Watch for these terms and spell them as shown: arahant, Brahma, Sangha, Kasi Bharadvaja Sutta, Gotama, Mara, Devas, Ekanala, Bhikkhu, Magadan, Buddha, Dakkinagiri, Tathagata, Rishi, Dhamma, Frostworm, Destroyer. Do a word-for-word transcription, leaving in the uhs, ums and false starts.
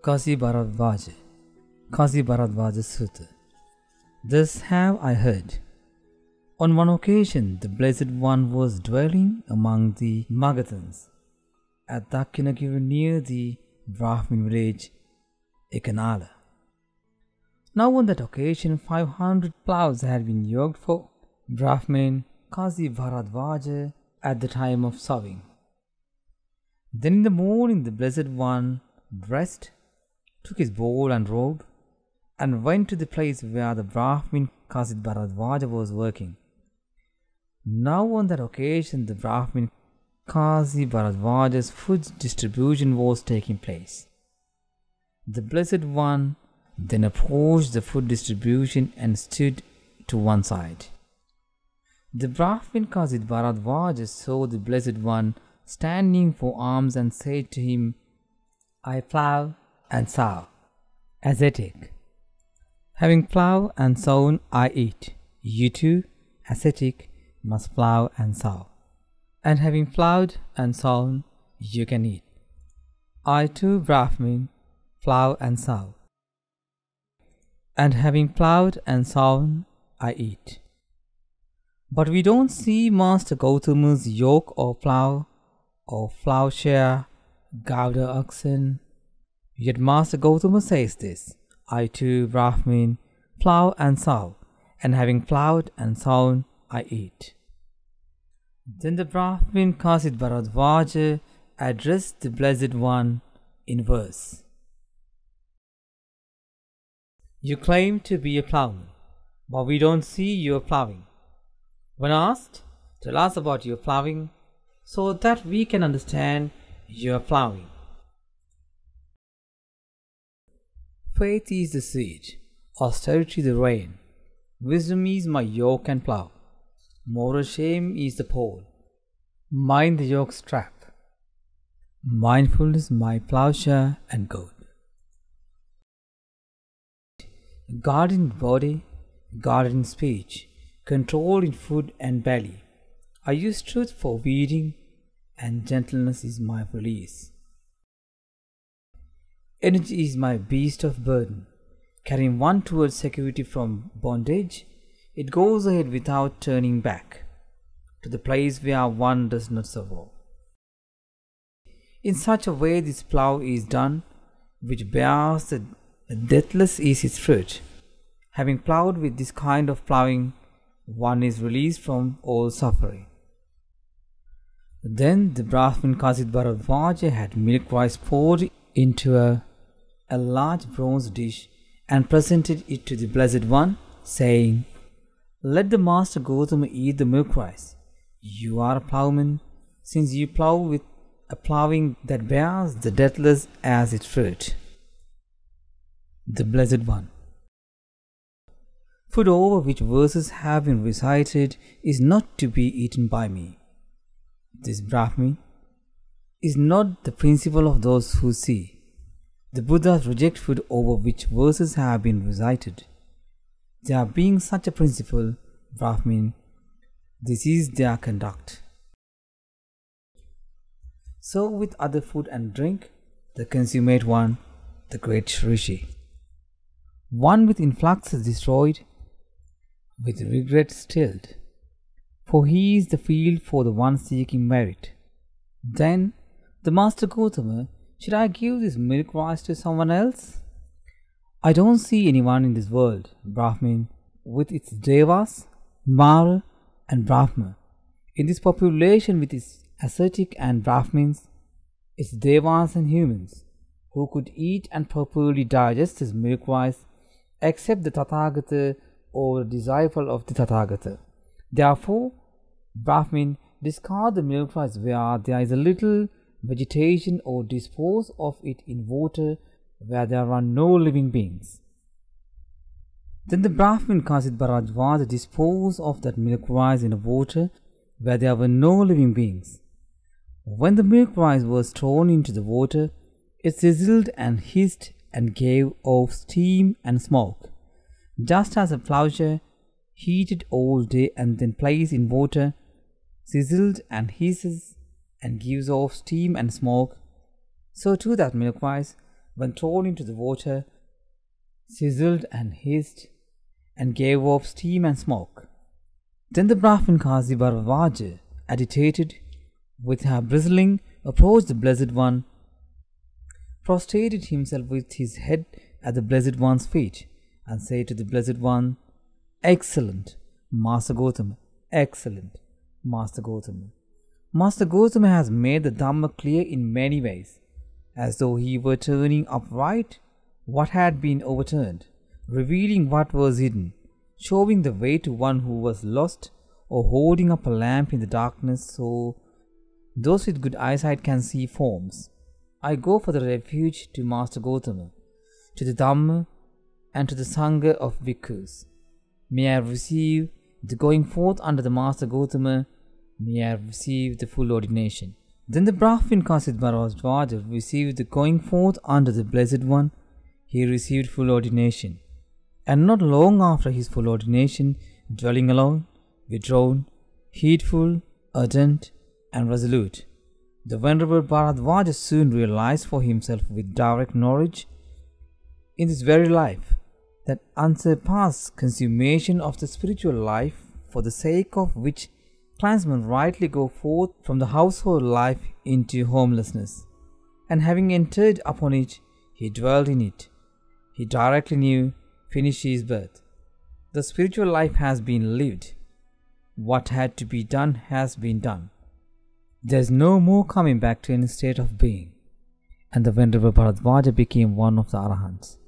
Kasi Bharadvaja, Kasi Bharadvaja Sutta. This have I heard. On one occasion, the Blessed One was dwelling among the Magadans at Dakkinagiri near the Brahmin village Ekanala. Now on that occasion, five hundred ploughs had been yoked for Brahmin Kasi Bharadvaja at the time of sowing. Then in the morning, the Blessed One dressed, took his bowl and robe, and went to the place where the Brahmin Kasi Bharadvaja was working. Now on that occasion, the Brahmin Kasi Bharadvaja's food distribution was taking place. The Blessed One then approached the food distribution and stood to one side. The Brahmin Kasi Bharadvaja saw the Blessed One standing for alms and said to him, "I plough and sow, ascetic. Having ploughed and sown, I eat. You too, ascetic, must plough and sow. And having ploughed and sown, you can eat. I too, Brahmin, plough and sow. And having ploughed and sown, I eat." But we don't see Master Gotama's yoke or plough or plowshare, gauda oxen. Yet Master Gotama says this: "I too, Brahmin, plough and sow, and having ploughed and sown, I eat." Then the Brahmin Kasi Bharadvaja addressed the Blessed One in verse: "You claim to be a ploughman, but we don't see your ploughing. When asked, tell us about your ploughing, so that we can understand your ploughing." Faith is the seed, austerity the rain, wisdom is my yoke and plough, moral shame is the pole, mind the yoke strap, mindfulness my plowshare and goad. God in body, God in speech, control in food and belly, I use truth for weeding, and gentleness is my release. Energy is my beast of burden, carrying one towards security from bondage. It goes ahead without turning back, to the place where one does not survive. In such a way this plough is done, which bears the deathless is its fruit. Having ploughed with this kind of ploughing, one is released from all suffering. Then the Brahmin Kasi Bharadvaja had milk rice poured into a, a large bronze dish and presented it to the Blessed One, saying, "Let the Master Gotama eat the milk rice. You are a ploughman, since you plough with a ploughing that bears the deathless as its fruit." The Blessed One: "Food over which verses have been recited is not to be eaten by me. This Brahmin is not the principle of those who see. The Buddhas reject food over which verses have been recited. There being such a principle, Brahmin, this is their conduct." So with other food and drink, the consummate one, the great Rishi, one with influx is destroyed, with regret stilled, for he is the field for the one seeking merit. Then the Master Gotama: "Should I give this milk rice to someone else? I don't see anyone in this world, Brahmin, with its devas, Mara and Brahma. In this population with its ascetic and Brahmins, its devas and humans, who could eat and properly digest this milk rice, except the Tathagata or the disciple of the Tathagata. Therefore, Brahmin, discard the milk rice where there is a little vegetation, or dispose of it in water where there are no living beings." Then the Brahmin Kasi Bharadvaja disposed of that milk rice in a water where there were no living beings. When the milk rice was thrown into the water, it sizzled and hissed and gave off steam and smoke, just as a plowshare, heated all day and then placed in water, sizzled and hisses and gives off steam and smoke, so too that milk rice, when thrown into the water, sizzled and hissed and gave off steam and smoke. Then the Brahmin Kasi Bharadvaja, agitated, with her bristling, approached the Blessed One, prostrated himself with his head at the Blessed One's feet, and said to the Blessed One, "Excellent, Master Gotama, excellent, Master Gotama. Master Gotama has made the Dhamma clear in many ways, as though he were turning upright what had been overturned, revealing what was hidden, showing the way to one who was lost, or holding up a lamp in the darkness so those with good eyesight can see forms. I go for the refuge to Master Gotama, to the Dhamma and to the Sangha of Bhikkhus. May I receive the going forth under the Master Gotama, may I receive the full ordination." Then the Brahmin Kasi Bharadvaja received the going forth under the Blessed One, he received full ordination. And not long after his full ordination, dwelling alone, withdrawn, heedful, ardent, and resolute, the Venerable Bharadvaja soon realized for himself with direct knowledge in this very life that unsurpassed consummation of the spiritual life for the sake of which clansmen rightly go forth from the household life into homelessness. And having entered upon it, he dwelled in it. He directly knew, finished his birth. The spiritual life has been lived. What had to be done has been done. There is no more coming back to any state of being. And the Venerable Bharadvaja became one of the arahants.